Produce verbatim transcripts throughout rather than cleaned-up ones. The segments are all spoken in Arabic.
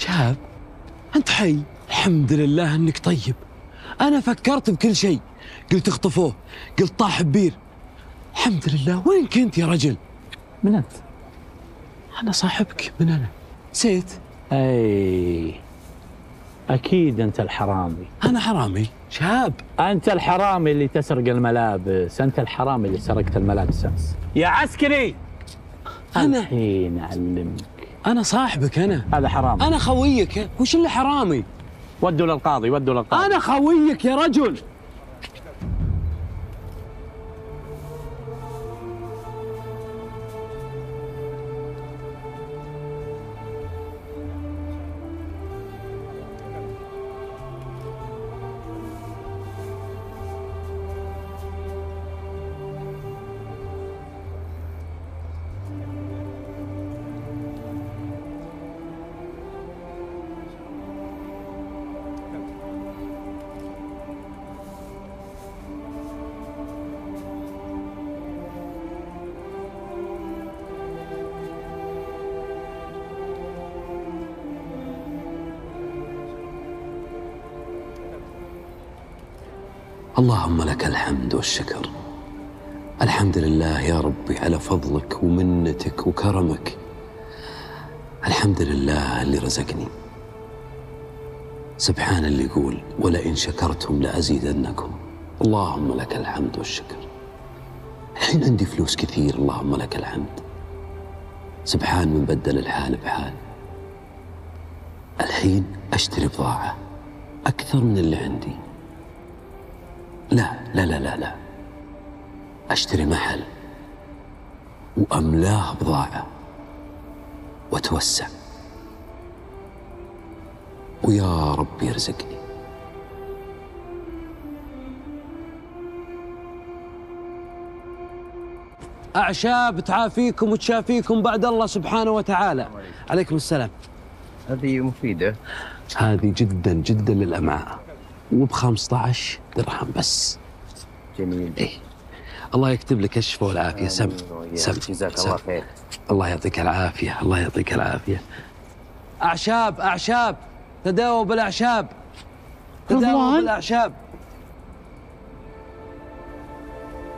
شهاب أنت حي الحمد لله أنك طيب. أنا فكرت بكل شيء، قلت اخطفوه، قلت طاح ببير. الحمد لله. وين كنت يا رجل؟ من أنت؟ أنا صاحبك. من أنا؟ نسيت؟ أي أكيد أنت الحرامي. أنا حرامي؟ شهاب أنت الحرامي اللي تسرق الملابس، أنت الحرامي اللي سرقت الملابس أمس يا عسكري. أنا الحين أعلمك. أنا صاحبك، أنا هذا حرامي، أنا خويك. وش اللي حرامي؟ ودوا للقاضي، ودوا للقاضي. أنا خويك يا رجل. اللهم لك الحمد والشكر. الحمد لله يا ربي على فضلك ومنتك وكرمك. الحمد لله اللي رزقني. سبحان اللي يقول ولئن شكرتم لأزيدنكم. اللهم لك الحمد والشكر. الحين عندي فلوس كثير، اللهم لك الحمد. سبحان من بدل الحال بحال. الحين أشتري بضاعة أكثر من اللي عندي. لا لا لا لا لا، أشتري محل وأملاه بضاعة وأتوسع، ويا رب يرزقني. أعشاب تعافيكم وتشافيكم بعد الله سبحانه وتعالى. عليكم السلام. هذه مفيدة، هذه جدا جدا للأمعاء، وب خمسة عشر درهم بس. جميل. إيه. الله يكتب لك الشفاء والعافية. سم سم جزاك الله خير. الله يعطيك العافية، الله يعطيك العافية. أعشاب أعشاب، تداووا بالأعشاب، تداووا بالأعشاب.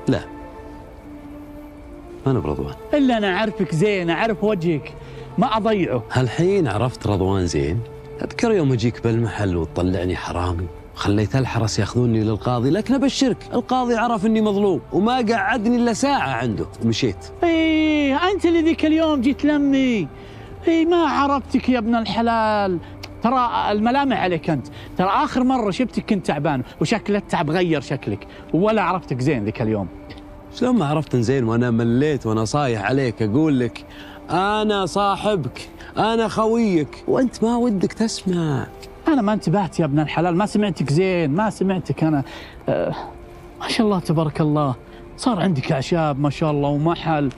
لا ما أنا برضوان. إلا أنا أعرفك زين، أعرف وجهك، ما أضيعه. هالحين عرفت رضوان زين. أذكر يوم أجيك بالمحل وتطلعني حرامي، خليت الحرس ياخذوني للقاضي، لكن أبشرك القاضي عرف إني مظلوم وما قعدني إلا ساعة عنده ومشيت. إيه أنت اللي ذيك اليوم جيت لمي. إيه ما عرفتك يا ابن الحلال، ترى الملامع عليك أنت، ترى آخر مرة شفتك كنت تعبان وشكل التعب غير شكلك، ولا عرفتك زين ذيك اليوم. شلون ما عرفت زين وأنا مليت وأنا صايح عليك؟ أقول لك أنا صاحبك، أنا خويك، وأنت ما ودك تسمع. أنا ما انتبهت يا ابن الحلال، ما سمعتك زين، ما سمعتك أنا. أه ما شاء الله تبارك الله، صار عندك أعشاب ما شاء الله ومحل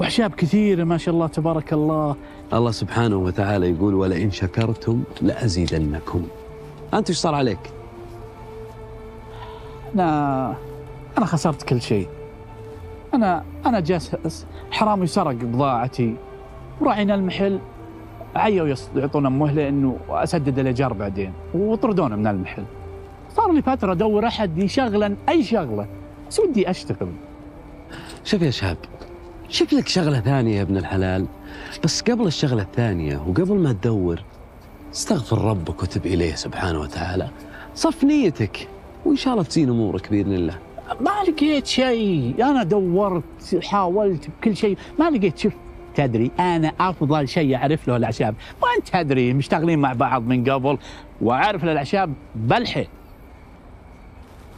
وأعشاب كثيرة ما شاء الله تبارك الله. الله سبحانه وتعالى يقول ولئن شكرتم لأزيدنكم. أنت إيش صار عليك؟ أنا أنا خسرت كل شيء. أنا أنا جالس حرامي سرق بضاعتي، وراعينا المحل عيوا يعطونا مهله انه اسدد الايجار بعدين، وطردونا من المحل. صار لي فتره ادور احد يشغلا اي شغله، بس ودي اشتغل. شوف يا شاب، شوف لك شغله ثانيه يا ابن الحلال، بس قبل الشغله الثانيه وقبل ما تدور استغفر ربك وتب اليه سبحانه وتعالى، صف نيتك وان شاء الله تزين امورك باذن الله. ما لقيت شيء، انا دورت حاولت بكل شيء ما لقيت. شوف تدري أنا أفضل شيء أعرف له الأعشاب، وأنت تدري مشتغلين مع بعض من قبل، وأعرف له الأعشاب بلحي.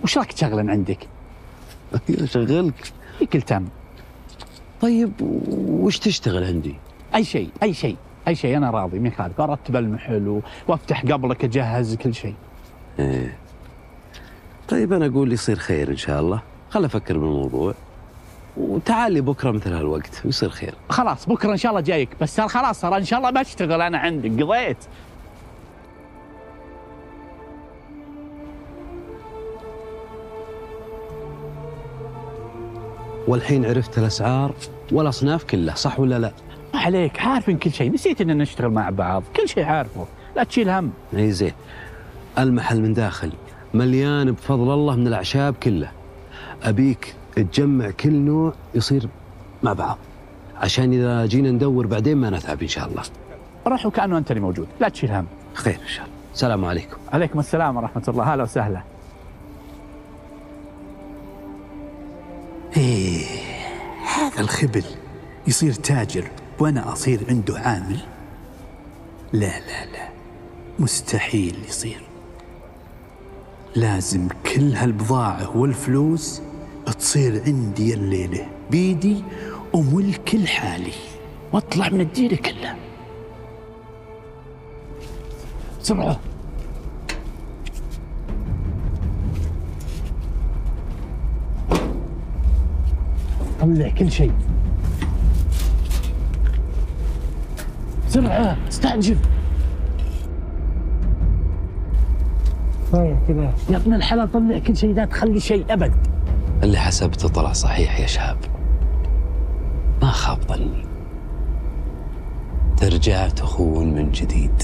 وش رايك تشغلن عندك؟ أشغلك؟ بكل تم. طيب وش تشتغل عندي؟ أي شيء، أي شيء، أي شيء أنا راضي من خالك، أرتب المحل وأفتح قبلك أجهز كل شيء. إيه. طيب أنا أقول يصير خير إن شاء الله، خل أفكر بالموضوع. وتعالي بكره مثل هالوقت ويصير خير. خلاص بكره ان شاء الله جايك، بس صار خلاص صار ان شاء الله بشتغل انا عندك، قضيت. والحين عرفت الاسعار والاصناف كلها، صح ولا لا؟ ما عليك، عارفين كل شيء، نسيت اننا نشتغل مع بعض، كل شيء عارفه، لا تشيل هم. اي زين. المحل من داخل مليان بفضل الله من الاعشاب كله. ابيك تجمع كل نوع يصير مع بعض، عشان اذا جينا ندور بعدين ما نتعب ان شاء الله. راح وكانه انت اللي موجود، لا تشيل هم. خير ان شاء الله. السلام عليكم. عليكم السلام ورحمه الله، هلا وسهلا. ايه هذا الخبل يصير تاجر وانا اصير عنده عامل؟ لا لا لا، مستحيل يصير. لازم كل هالبضاعة والفلوس تصير عندي الليلة بيدي وملكي لحالي، واطلع من الديرة كلها. بسرعة. طلع كل شيء. بسرعة، استعجل. طيب كذا يا ابن الحلال، طلع كل شيء، لا تخلي شيء ابد. اللي حسبته طلع صحيح يا شهاب، ما خاب ظني. ترجع تخون من جديد،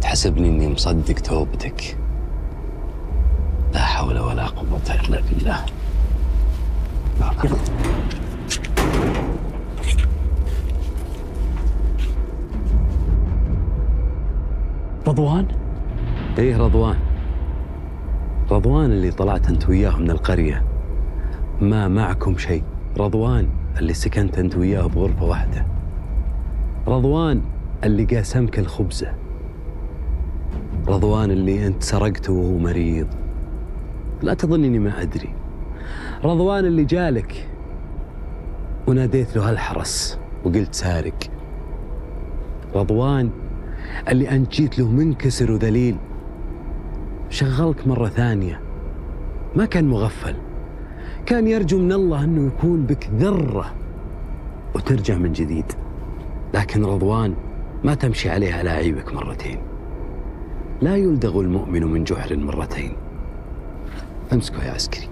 تحسبني اني مصدق توبتك. لا حول ولا قوة الا بالله. رضوان؟ ايه رضوان. رضوان اللي طلعت انت وياه من القرية، ما معكم شيء. رضوان اللي سكنت انت وياه بغرفة واحدة. رضوان اللي قاسمك الخبزة. رضوان اللي انت سرقته وهو مريض، لا تظن اني ما ادري. رضوان اللي جالك وناديت له هالحرس وقلت سارق. رضوان اللي انت جيت له منكسر وذليل، شغلك مرة ثانية. ما كان مغفل، كان يرجو من الله أنه يكون بك ذرة وترجع من جديد. لكن رضوان ما تمشي عليها لاعيبك مرتين. لا يلدغ المؤمن من جحر مرتين. أمسكه يا عسكري.